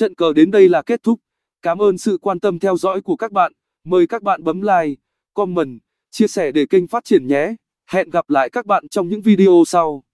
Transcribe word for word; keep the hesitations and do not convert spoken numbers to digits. Trận cờ đến đây là kết thúc. Cảm ơn sự quan tâm theo dõi của các bạn. Mời các bạn bấm like, comment, chia sẻ để kênh phát triển nhé. Hẹn gặp lại các bạn trong những video sau.